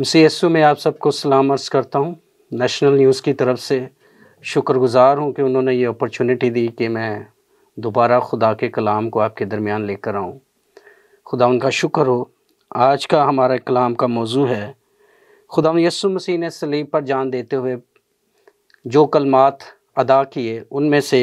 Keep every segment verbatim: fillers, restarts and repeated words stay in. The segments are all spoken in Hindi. मसीह यीशु में आप सबको सलाम अर्ज़ करता हूँ। नेशनल न्यूज़ की तरफ से शुक्रगुज़ार हूँ कि उन्होंने ये अपॉर्चुनिटी दी कि मैं दोबारा खुदा के कलाम को आपके दरमियान लेकर आऊँ। खुदा उनका शुक्र हो। आज का हमारा कलाम का मौजू है, खुदा यीशु मसीह ने सलीब पर जान देते हुए जो कलमात अदा किए उनमें से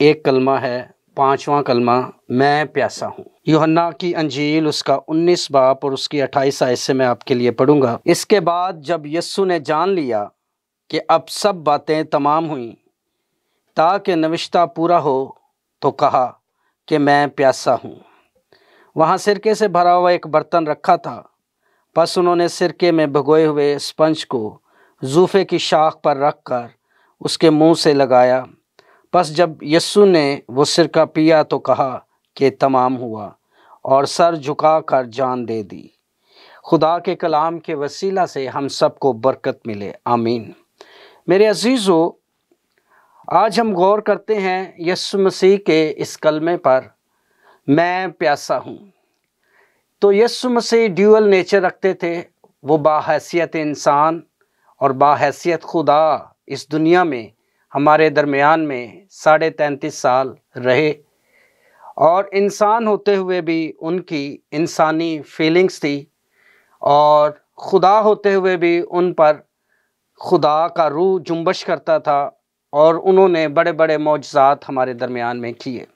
एक कलमा है पाँचवा कलमा, मैं प्यासा हूँ। यूहन्ना की अंजील उसका उन्नीस बाप और उसकी अट्ठाईस आयत से मैं आपके लिए पढ़ूंगा। इसके बाद जब यीशु ने जान लिया कि अब सब बातें तमाम हुई ताकि नविश्ता पूरा हो, तो कहा कि मैं प्यासा हूँ। वहाँ सिरके से भरा हुआ एक बर्तन रखा था, बस उन्होंने सिरके में भिगोए हुए स्पंज को जूफे की शाख पर रखकर उसके मुंह से लगाया। बस जब यीशु ने वो सिरका पिया तो कहा कि तमाम हुआ, और सर झुकाकर जान दे दी। खुदा के कलाम के वसीला से हम सबको बरकत मिले, आमीन। मेरे अजीज़ों, आज हम गौर करते हैं यीशु मसीह के इस कलमे पर, मैं प्यासा हूँ। तो यीशु मसीह ड्यूअल नेचर रखते थे, वो बाहैसियत इंसान और बाहैसियत खुदा इस दुनिया में हमारे दरमियान में साढ़े तैंतीस साल रहे, और इंसान होते हुए भी उनकी इंसानी फीलिंग्स थी, और खुदा होते हुए भी उन पर खुदा का रूह जुम्बश करता था, और उन्होंने बड़े बड़े मौजज़ात हमारे दरमियान में किए।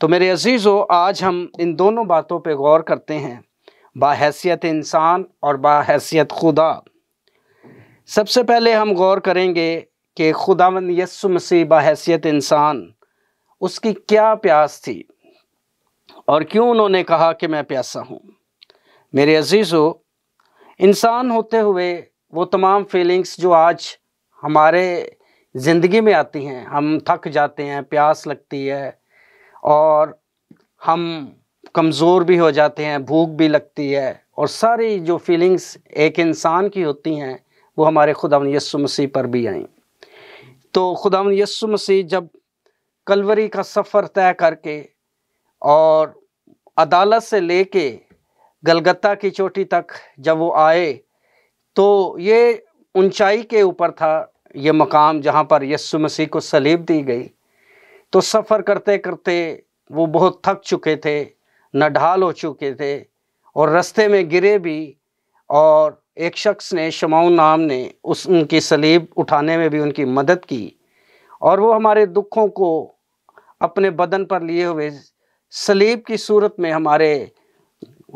तो मेरे अजीज़ों, आज हम इन दोनों बातों पे गौर करते हैं, बाहैसियत इंसान और बाहैसियत खुदा। सबसे पहले हम गौर करेंगे कि खुदावंद यीशु मसीह बाहैसियत इंसान, उसकी क्या प्यास थी और क्यों उन्होंने कहा कि मैं प्यासा हूँ। मेरे अजीज़ों, इंसान होते हुए वो तमाम फीलिंग्स जो आज हमारे ज़िंदगी में आती हैं, हम थक जाते हैं, प्यास लगती है, और हम कमज़ोर भी हो जाते हैं, भूख भी लगती है, और सारी जो फीलिंग्स एक इंसान की होती हैं वो हमारे खुदावन यीशु मसीह पर भी आई। तो खुदावन यीशु मसीह जब कलवरी का सफ़र तय करके और अदालत से लेके गलगता की चोटी तक जब वो आए, तो ये ऊंचाई के ऊपर था ये मकाम जहाँ पर यीशु मसीह को सलीब दी गई। तो सफ़र करते करते वो बहुत थक चुके थे, नढाल हो चुके थे, और रास्ते में गिरे भी, और एक शख्स ने, शमौन नाम ने, उस उनकी सलीब उठाने में भी उनकी मदद की, और वो हमारे दुखों को अपने बदन पर लिए हुए सलीब की सूरत में हमारे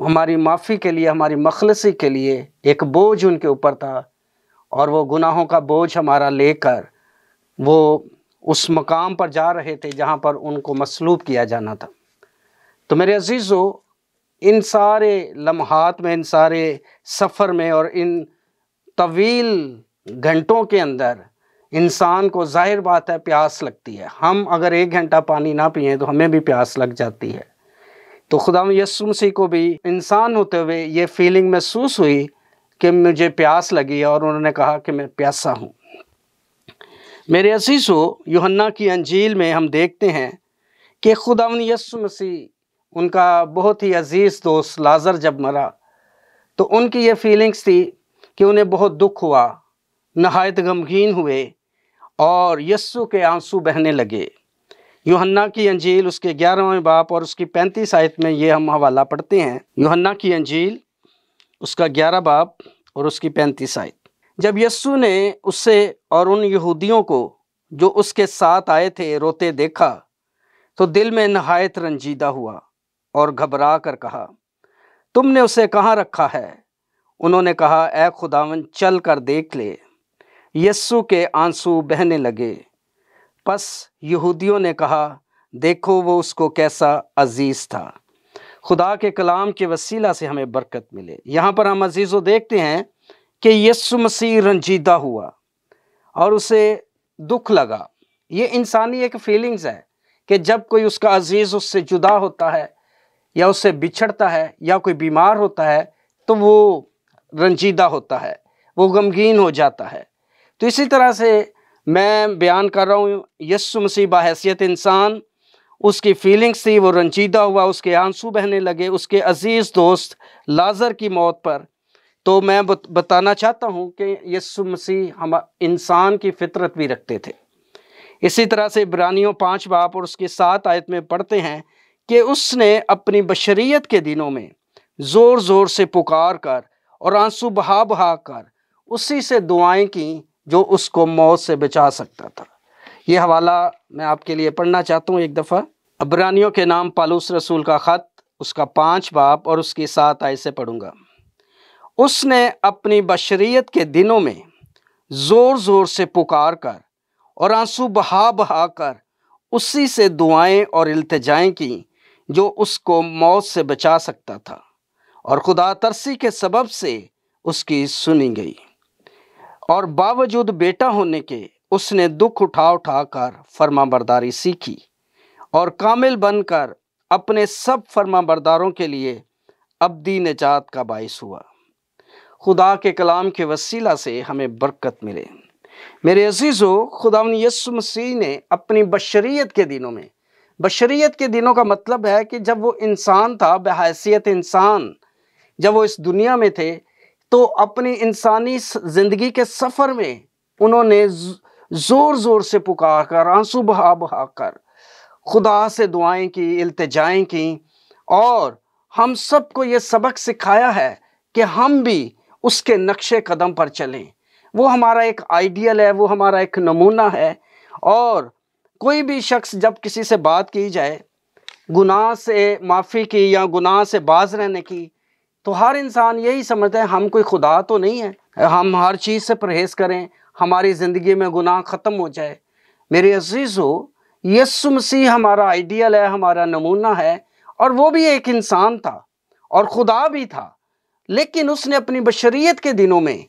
हमारी माफ़ी के लिए, हमारी मखलसी के लिए एक बोझ उनके ऊपर था, और वो गुनाहों का बोझ हमारा लेकर वो उस मकाम पर जा रहे थे जहाँ पर उनको मसलूब किया जाना था। तो मेरे अजीज़ों, इन सारे लम्हात में, इन सारे सफ़र में, और इन तवील घंटों के अंदर इंसान को ज़ाहिर बात है प्यास लगती है। हम अगर एक घंटा पानी ना पिएं तो हमें भी प्यास लग जाती है। तो खुदा यीशु मसीह को भी इंसान होते हुए ये फीलिंग महसूस हुई कि मुझे प्यास लगी, और उन्होंने कहा कि मैं प्यासा हूँ। मेरे अजीज़ों, यूहन्ना की अंजील में हम देखते हैं कि खुदावन यीशु मसीह, उनका बहुत ही अजीज़ दोस्त लाजर जब मरा, तो उनकी ये फीलिंग्स थी कि उन्हें बहुत दुख हुआ, नहायत गमगीन हुए, और यीशु के आंसू बहने लगे। यूहन्ना की अंजील उसके ग्यारहवें बाप और उसकी पैंतीस आयत में ये हम हवाला पढ़ते हैं। यूहन्ना की अंजील उसका ग्यारह बाप और उसकी पैंतीस आयत। जब यीशु ने उससे और उन यहूदियों को जो उसके साथ आए थे रोते देखा, तो दिल में नहायत रंजीदा हुआ और घबरा कर कहा, तुमने उसे कहाँ रखा है? उन्होंने कहा, ऐ खुदावन, चल कर देख ले। यीशु के आंसू बहने लगे। बस यहूदियों ने कहा, देखो वो उसको कैसा अजीज़ था। खुदा के कलाम के वसीला से हमें बरकत मिले। यहाँ पर हम अजीज़ों देखते हैं कि यीशु मसीह रंजीदा हुआ और उसे दुख लगा। ये इंसानी एक फीलिंग्स है कि जब कोई उसका अजीज़ उससे जुदा होता है, या उससे बिछड़ता है, या कोई बीमार होता है, तो वो रंजीदा होता है, वो गमगीन हो जाता है। तो इसी तरह से मैं बयान कर रहा हूँ, यीशु मसीह बाहैसियत इंसान, उसकी फीलिंग्स थी, वो रंजीदा हुआ, उसके आंसू बहने लगे उसके अजीज़ दोस्त लाजर की मौत पर। तो मैं बताना चाहता हूँ कि यीशु मसीह हम इंसान की फितरत भी रखते थे। इसी तरह से इब्रानियों पाँच बाप और उसके सात आयत में पढ़ते हैं कि उसने अपनी बशरियत के दिनों में ज़ोर ज़ोर से पुकार कर और आंसू बहा बहा कर उसी से दुआएं की जो उसको मौत से बचा सकता था। ये हवाला मैं आपके लिए पढ़ना चाहता हूँ एक दफ़ा। इब्रानियों के नाम पौलुस रसूल का ख़त, उसका पाँच बाप और उसकी सात आयत से पढ़ूँगा। उसने अपनी बशरियत के दिनों में ज़ोर ज़ोर से पुकार कर और आंसू बहा बहा कर उसी से दुआएं और इल्तिजाएं की जो उसको मौत से बचा सकता था, और खुदा तरसी के सबब से उसकी सुनी गई। और बावजूद बेटा होने के उसने दुख उठा उठा कर फरमाबरदारी सीखी और कामिल बनकर अपने सब फरमाबरदारों के लिए अब्दी निजात का बाइस हुआ। खुदा के कलाम के वसीला से हमें बरकत मिले। मेरे अजीज़ो, खुदावंद यीशु मसीह ने अपनी बशरियत के दिनों में, बशरियत के दिनों का मतलब है कि जब वो इंसान था, बहैसियत इंसान, जब वो इस दुनिया में थे तो अपनी इंसानी ज़िंदगी के सफ़र में उन्होंने ज़ोर ज़ोर से पुकार कर, आंसू बहा बहा कर खुदा से दुआएं की, इल्तिजाएं की, और हम सबको ये सबक सिखाया है कि हम भी उसके नक्शे कदम पर चलें। वो हमारा एक आइडियल है, वो हमारा एक नमूना है। और कोई भी शख्स जब किसी से बात की जाए गुनाह से माफ़ी की या गुनाह से बाज रहने की, तो हर इंसान यही समझता है हम कोई खुदा तो नहीं है, हम हर चीज़ से परहेज़ करें, हमारी ज़िंदगी में गुनाह ख़त्म हो जाए। मेरे अजीज़ो, यीशु मसीह हमारा आइडियल है, हमारा नमूना है, और वो भी एक इंसान था और खुदा भी था, लेकिन उसने अपनी बशरियत के दिनों में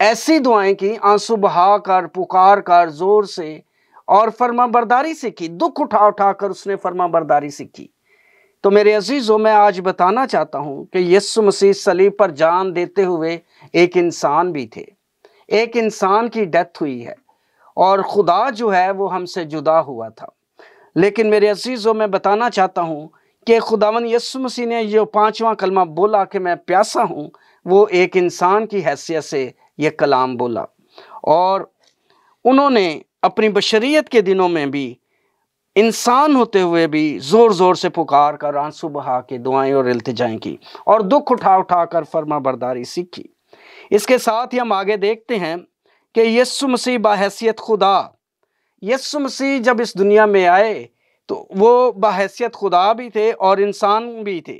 ऐसी दुआएं की, आंसू बहा कर, पुकार कर ज़ोर से, और फरमाबरदारी सीखी, दुख उठा उठा कर उसने फरमाबरदारी सीखी। तो मेरे अजीज़ों, मैं आज बताना चाहता हूँ कि यीशु मसीह सलीब पर जान देते हुए एक इंसान भी थे। एक इंसान की डेथ हुई है और खुदा जो है वो हमसे जुदा हुआ था। लेकिन मेरे अजीज़ों, मैं बताना चाहता हूँ कि खुदावन यीशु मसीह ने जो पाँचवा कलमा बोला कि मैं प्यासा हूँ, वो एक इंसान की हैसियत से ये कलाम बोला। और उन्होंने अपनी बशरियत के दिनों में भी, इंसान होते हुए भी, ज़ोर ज़ोर से पुकार कर, आंसू बहा के दुआएं और इल्तिजाएं की और दुख उठा उठा कर फरमाबरदारी सीखी। इसके साथ ही हम आगे देखते हैं कि यीशु मसीह बाहैसियत खुदा, यीशु मसीह जब इस दुनिया में आए तो वो बाहैसियत खुदा भी थे और इंसान भी थे,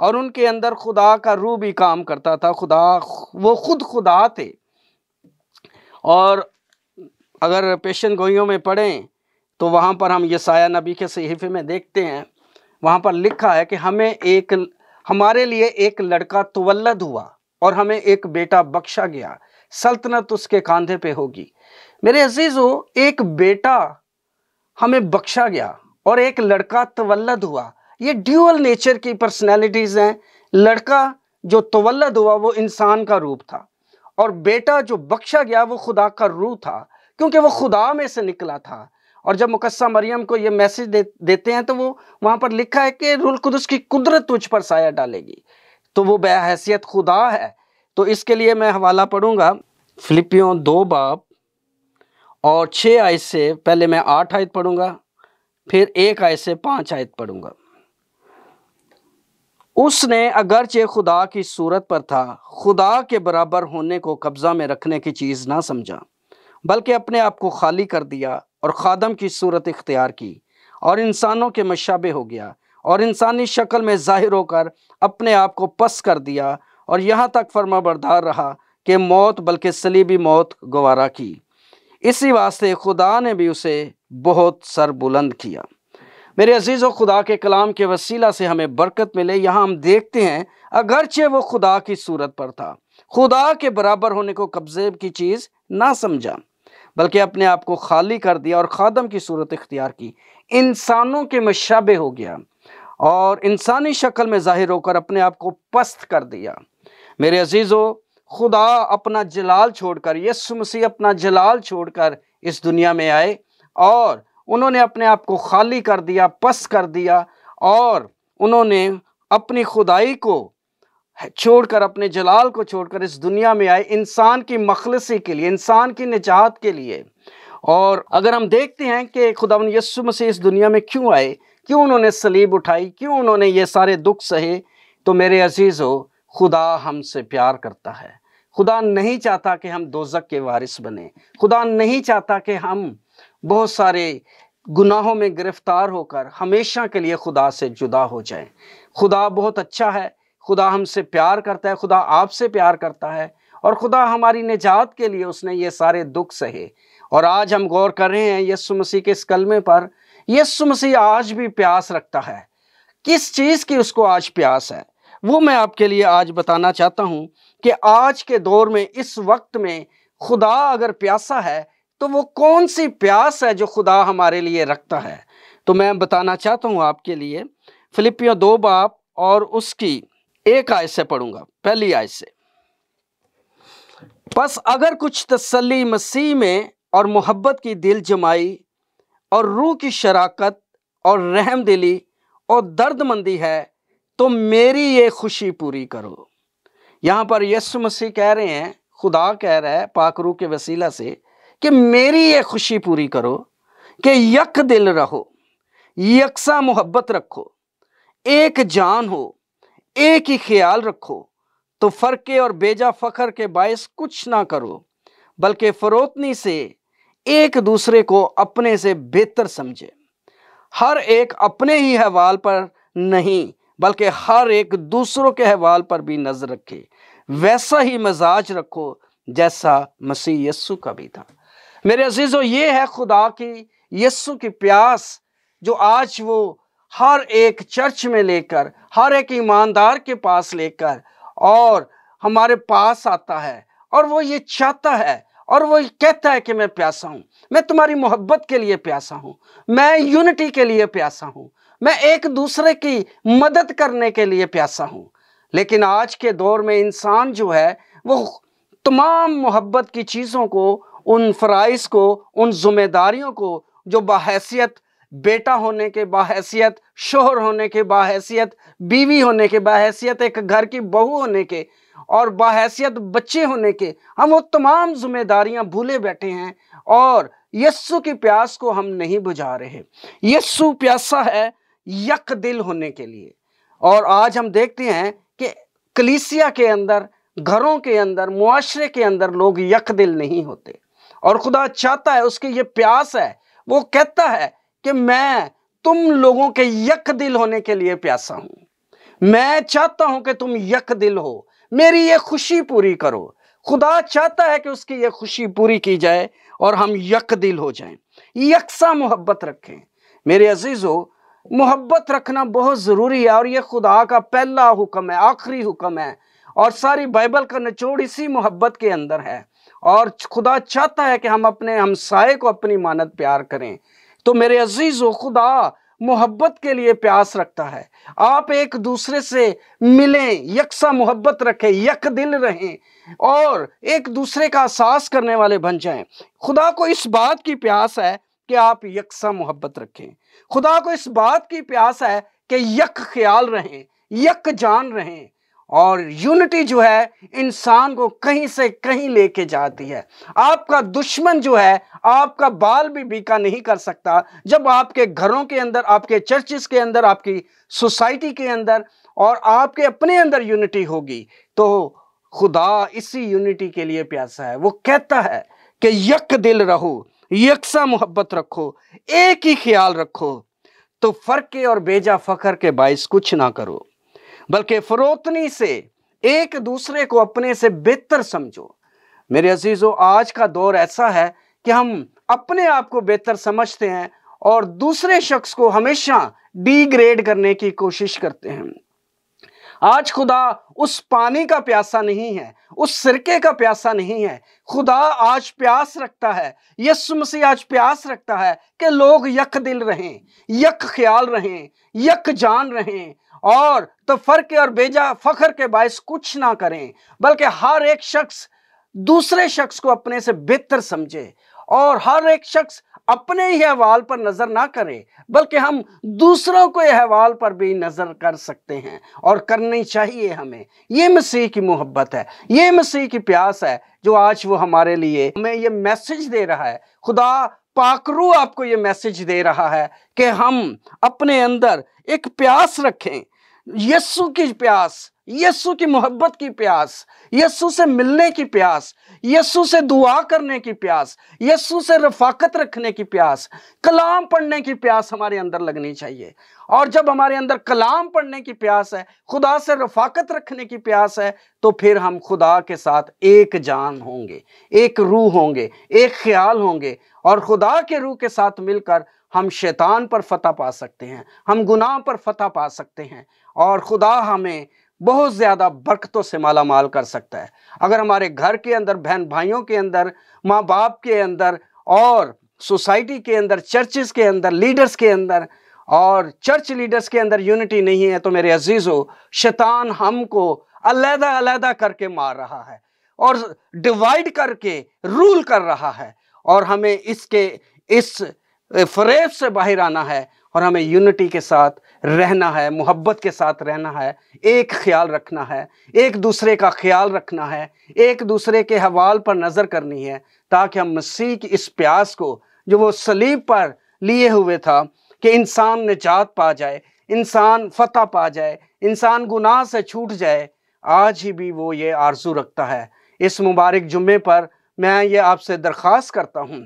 और उनके अंदर खुदा का रूह भी काम करता था। खुदा, वो खुद खुदा थे। और अगर पेशन गोइयों में पढ़ें तो वहाँ पर हम यसाया नबी के सहीफे में देखते हैं, वहाँ पर लिखा है कि हमें एक, हमारे लिए एक लड़का तुवल्लद हुआ और हमें एक बेटा बख्शा गया, सल्तनत उसके कंधे पे होगी। मेरे अजीज़ों, एक बेटा हमें बख्शा गया और एक लड़का तुवल्लद हुआ। ये ड्यूअल नेचर की पर्सनैलिटीज़ हैं। लड़का जो तुवल्लद हुआ वो इंसान का रूप था, और बेटा जो बख्शा गया वो खुदा का रूह था, क्योंकि वो खुदा में से निकला था। और जब मुकस्सा मरियम को ये मैसेज दे, देते हैं तो वो वहाँ पर लिखा है कि रूहुल कुदस की कुदरत तुझ पर साया डालेगी। तो वो बहैसियत खुदा है। तो इसके लिए मैं हवाला पढ़ूँगा फिलिपियों दो बाब और छः आयत से पहले मैं आठ आयत पढ़ूँगा, फिर एक आयत से पाँच आयत पढ़ूँगा। उसने अगरचे खुदा की सूरत पर था, खुदा के बराबर होने को कब्ज़ा में रखने की चीज़ ना समझा, बल्कि अपने आप को खाली कर दिया और खादम की सूरत इख्तियार की और इंसानों के मशाबे हो गया, और इंसानी शक्ल में ज़ाहिर होकर अपने आप को पस कर दिया, और यहाँ तक फरमाबरदार रहा कि मौत, बल्कि सलीबी मौत गवारा की। इसी वास्ते खुदा ने भी उसे बहुत सरबुलंद किया। मेरे अजीज़ों, खुदा के कलाम के वसीला से हमें बरकत मिले। यहाँ हम देखते हैं अगरचे वो खुदा की सूरत पर था, खुदा के बराबर होने को कब्ज़े की चीज़ ना समझा, बल्कि अपने आप को खाली कर दिया और खादम की सूरत इख्तियार की, इंसानों के मशाबे हो गया और इंसानी शक्ल में ज़ाहिर होकर अपने आप को पस्त कर दिया। मेरे अजीज़ों, खुदा अपना जलाल छोड़कर, यीशु मसीह अपना जलाल छोड़कर इस दुनिया में आए और उन्होंने अपने आप को खाली कर दिया, पस कर दिया, और उन्होंने अपनी खुदाई को छोड़कर, अपने जलाल को छोड़कर इस दुनिया में आए इंसान की मखलसी के लिए, इंसान की निजात के लिए। और अगर हम देखते हैं कि खुदावंद यीशु मसीह इस दुनिया में क्यों आए, क्यों उन्होंने सलीब उठाई, क्यों उन्होंने ये सारे दुख सहे, तो मेरे अजीज़ो, खुदा हमसे प्यार करता है। खुदा नहीं चाहता कि हम दोज़ख के वारिस बने, खुदा नहीं चाहता कि हम बहुत सारे गुनाहों में गिरफ्तार होकर हमेशा के लिए खुदा से जुदा हो जाएं। खुदा बहुत अच्छा है, खुदा हमसे प्यार करता है, खुदा आपसे प्यार करता है, और खुदा हमारी निजात के लिए उसने ये सारे दुख सहे। और आज हम गौर कर रहे हैं यीशु मसीह के इस कलमे पर। यीशु मसीह आज भी प्यास रखता है। किस चीज़ की उसको आज प्यास है, वो मैं आपके लिए आज बताना चाहता हूँ कि आज के दौर में, इस वक्त में, खुदा अगर प्यासा है तो वो कौन सी प्यास है जो खुदा हमारे लिए रखता है। तो मैं बताना चाहता हूँ आपके लिए, फिलिपियों दो बाब और उसकी एक आयत से पढ़ूंगा, पहली आयत से। बस अगर कुछ तसल्ली मसीह में और मोहब्बत की दिल जमाई और रूह की शराकत और रहम दिली और दर्दमंदी है, तो मेरी ये खुशी पूरी करो। यहाँ पर यीशु मसीह कह रहे हैं, खुदा कह रहा है पाक रूह के वसीला से कि मेरी ये खुशी पूरी करो कि यक दिल रहो, यकसा मोहब्बत रखो, एक जान हो, एक ही ख्याल रखो, तो फ़र्के और बेजा फ़खर के बायस कुछ ना करो, बल्कि फ़रोतनी से एक दूसरे को अपने से बेहतर समझे। हर एक अपने ही हवाल पर नहीं, बल्कि हर एक दूसरों के हवाल पर भी नज़र रखे। वैसा ही मिजाज रखो जैसा मसीह यस्सु का भी था। मेरे अजीज़ों, ये है खुदा की, यीशु की प्यास, जो आज वो हर एक चर्च में लेकर, हर एक ईमानदार के पास लेकर और हमारे पास आता है। और वो ये चाहता है और वो कहता है कि मैं प्यासा हूँ, मैं तुम्हारी मोहब्बत के लिए प्यासा हूँ, मैं यूनिटी के लिए प्यासा हूँ, मैं एक दूसरे की मदद करने के लिए प्यासा हूँ। लेकिन आज के दौर में इंसान जो है वो तमाम मोहब्बत की चीज़ों को, उन फ़राइज़ को, उन जिम्मेदारियों को, जो बाहैसियत बेटा होने के, बाहैसियत शोहर होने के, बाहैसियत बीवी होने के, बाहैसियत एक घर की बहू होने के और बाहैसियत बच्चे होने के, हम वो तमाम जिम्मेदारियां भूले बैठे हैं और यीशु की प्यास को हम नहीं बुझा रहे। यीशु प्यासा है यक दिल होने के लिए। और आज हम देखते हैं कि कलीसिया के अंदर, घरों के अंदर, मुआशरे के अंदर लोग यक दिल नहीं होते। और खुदा चाहता है, उसकी ये प्यास है, वो कहता है कि मैं तुम लोगों के यक दिल होने के लिए प्यासा हूं, मैं चाहता हूं कि तुम यक दिल हो, मेरी ये खुशी पूरी करो। खुदा चाहता है कि उसकी ये खुशी पूरी की जाए और हम यक दिल हो जाएं, यकसा मोहब्बत रखें। मेरे अजीज़ों, मोहब्बत रखना बहुत ज़रूरी है और ये खुदा का पहला हुक्म है, आखिरी हुक्म है, और सारी बाइबल का निचोड़ इसी मोहब्बत के अंदर है। और खुदा चाहता है कि हम अपने हमसाए को अपनी मानत प्यार करें। तो मेरे अजीज़ों, खुदा मोहब्बत के लिए प्यास रखता है। आप एक दूसरे से मिलें, यकसा मोहब्बत रखें, यक दिल रहें और एक दूसरे का एहसास करने वाले बन जाएं। खुदा को इस बात की प्यास है कि आप यकसा मोहब्बत रखें। खुदा को इस बात की प्यास है कि यक ख्याल रहें, यक जान रहें। और यूनिटी जो है इंसान को कहीं से कहीं लेके जाती है। आपका दुश्मन जो है आपका बाल भी बीका नहीं कर सकता, जब आपके घरों के अंदर, आपके चर्चेस के अंदर, आपकी सोसाइटी के अंदर और आपके अपने अंदर यूनिटी होगी। तो खुदा इसी यूनिटी के लिए प्यासा है। वो कहता है कि यक दिल रहो, यकसा मोहब्बत रखो, एक ही ख्याल रखो, तो फ़र्के और बेजा फ़खर के बायस कुछ ना करो, बल्कि फ़रोतनी से एक दूसरे को अपने से बेहतर समझो। मेरे अजीज़ों, आज का दौर ऐसा है कि हम अपने आप को बेहतर समझते हैं और दूसरे शख्स को हमेशा डिग्रेड करने की कोशिश करते हैं। आज खुदा उस पानी का प्यासा नहीं है, उस सिरके का प्यासा नहीं है। खुदा आज प्यास रखता है, यीशु मसीह आज प्यास रखता है कि लोग यक दिल रहें, यक ख्याल रहें, यक जान रहें और तो फ़र्के और बेजा फ़खर के बायस कुछ ना करें, बल्कि हर एक शख्स दूसरे शख्स को अपने से बेहतर समझे और हर एक शख्स अपने ही अहवाल पर नज़र ना करें, बल्कि हम दूसरों के अहवाल पर भी नज़र कर सकते हैं और करनी चाहिए हमें। ये मसीह की मोहब्बत है, ये मसीह की प्यास है जो आज वो हमारे लिए हमें ये मैसेज दे रहा है। खुदा पाकरू आपको ये मैसेज दे रहा है कि हम अपने अंदर एक प्यास रखें, यीशु की प्यास, यीशु की मोहब्बत की प्यास, यीशु से मिलने की प्यास, यीशु से दुआ करने की प्यास, यीशु से रफाकत रखने की प्यास, कलाम पढ़ने की प्यास हमारे अंदर लगनी चाहिए। और जब हमारे अंदर कलाम पढ़ने की प्यास है, खुदा से रफाकत रखने की प्यास है, तो फिर हम खुदा के साथ एक जान होंगे, एक रूह होंगे, एक ख्याल होंगे, और खुदा के रूह के साथ मिलकर हम शैतान पर फतह पा सकते हैं, हम गुनाह पर फतह पा सकते हैं, और खुदा हमें बहुत ज़्यादा बरकतों से माला माल कर सकता है। अगर हमारे घर के अंदर, बहन भाइयों के अंदर, माँ बाप के अंदर, और सोसाइटी के अंदर, चर्चेस के अंदर, लीडर्स के अंदर और चर्च लीडर्स के अंदर यूनिटी नहीं है, तो मेरे अजीज़ों, शैतान हमको अलग अलग करके मार रहा है और डिवाइड करके रूल कर रहा है, और हमें इसके इस फरेब से बाहर आना है और हमें यूनिटी के साथ रहना है, मोहब्बत के साथ रहना है, एक ख्याल रखना है, एक दूसरे का ख्याल रखना है, एक दूसरे के हवाल पर नज़र करनी है, ताकि हम मसीह की इस प्यास को जो वो सलीब पर लिए हुए था कि इंसान निजात पा जाए, इंसान फतह पा जाए, इंसान गुनाह से छूट जाए, आज ही भी वो ये आरज़ू रखता है। इस मुबारक जुम्मे पर मैं ये आपसे दरख्वास्त करता हूँ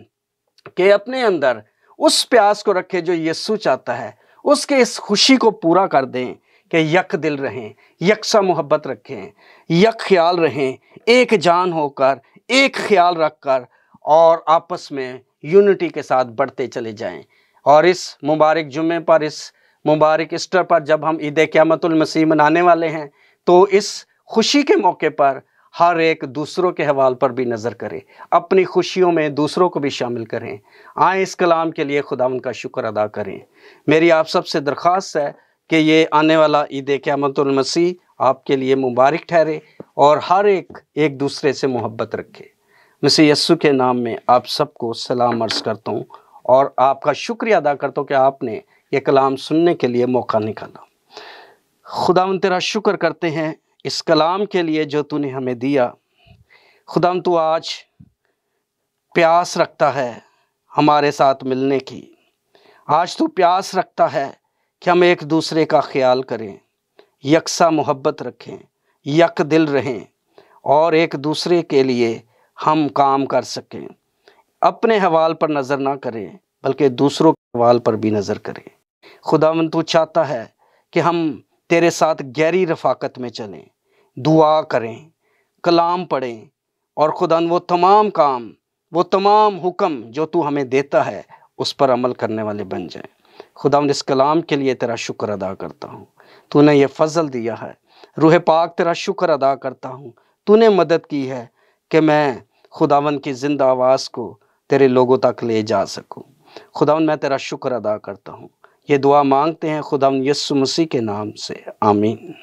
कि अपने अंदर उस प्यास को रखें जो यीशु चाहता है, उसके इस खुशी को पूरा कर दें कि यक दिल रहें, यकसा मोहब्बत रखें, यक ख्याल रहें, एक जान होकर, एक ख्याल रखकर, और आपस में यूनिटी के साथ बढ़ते चले जाएं। और इस मुबारक जुम्मे पर, इस मुबारक ईस्टर पर, जब हम ईद क़यामतुल मसीह मनाने वाले हैं, तो इस खुशी के मौके पर हर एक दूसरों के हवाल पर भी नज़र करें, अपनी खुशियों में दूसरों को भी शामिल करें। आए इस कलाम के लिए खुदा उनका शुक्र अदा करें। मेरी आप सब से दरख्वास्त है कि ये आने वाला ईद क़यामतुल मसीह आपके लिए मुबारक ठहरे और हर एक एक दूसरे से मोहब्बत रखे। मसीह यस्सु के नाम में आप सबको सलाम अर्ज़ करता हूँ और आपका शुक्रिया अदा करता हूँ कि आपने ये कलाम सुनने के लिए मौका निकाला। खुदावंद तेरा शुक्र करते हैं इस कलाम के लिए जो तूने हमें दिया। खुदाम, तू आज प्यास रखता है हमारे साथ मिलने की, आज तू प्यास रखता है कि हम एक दूसरे का ख्याल करें, यकसा मोहब्बत रखें, यक दिल रहें, और एक दूसरे के लिए हम काम कर सकें। अपने हवाल पर नज़र ना करें, बल्कि दूसरों के हवाल पर भी नज़र करें। खुदाम, तू चाहता है कि हम तेरे साथ गहरी रफाकत में चलें, दुआ करें, कलाम पढ़ें, और खुदा वो तमाम काम, वो तमाम हुक्म जो तू हमें देता है उस पर अमल करने वाले बन जाएं। खुदा, इस कलाम के लिए तेरा शुक्र अदा करता हूँ, तूने ये फजल दिया है। रूह पाक, तेरा शुक्र अदा करता हूँ, तूने मदद की है कि मैं खुदावन की जिंदा आवाज़ को तेरे लोगों तक ले जा सकूँ। खुदावन, मैं तेरा शुक्र अदा करता हूँ। ये दुआ मांगते हैं खुदावन यीशु मसीह के नाम से, आमीन।